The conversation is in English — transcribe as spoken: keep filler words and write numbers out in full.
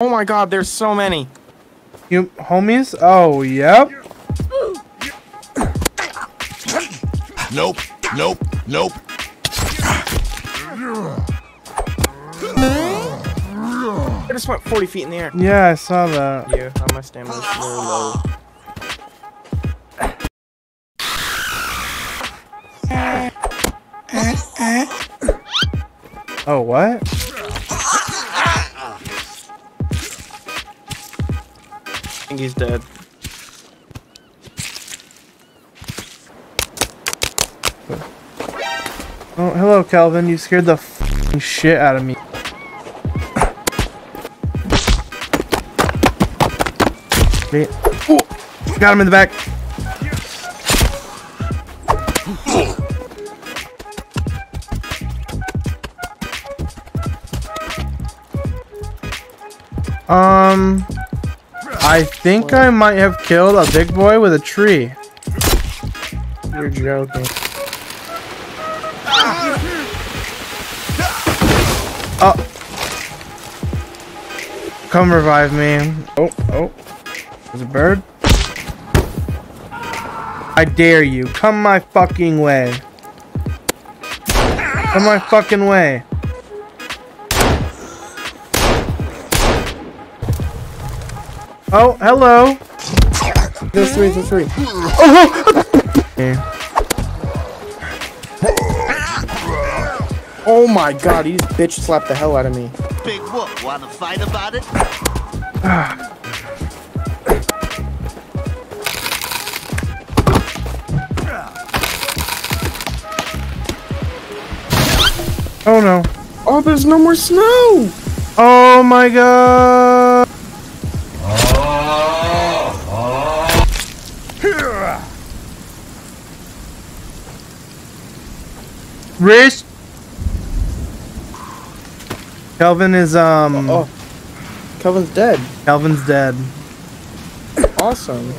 Oh my god, there's so many. You homies? Oh, yep. Nope, nope, nope. I just went forty feet in the air. Yeah, I saw that. Yeah, I must damage so low. Oh, what? I think he's dead. Oh, hello, Kelvin. You scared the f***ing shit out of me. Oh, got him in the back. Um... I think I might have killed a big boy with a tree. You're joking. Oh. Come revive me. Oh, oh. There's a bird. I dare you. Come my fucking way. Come my fucking way. Oh, hello. There's three, there's three. Oh, oh. Oh my god, he just bitch slapped the hell out of me. Big whoop, wanna fight about it? Oh no. Oh, there's no more snow. Oh my god. Rich Kelvin is um oh, oh. Kelvin's dead. Kelvin's dead. Awesome.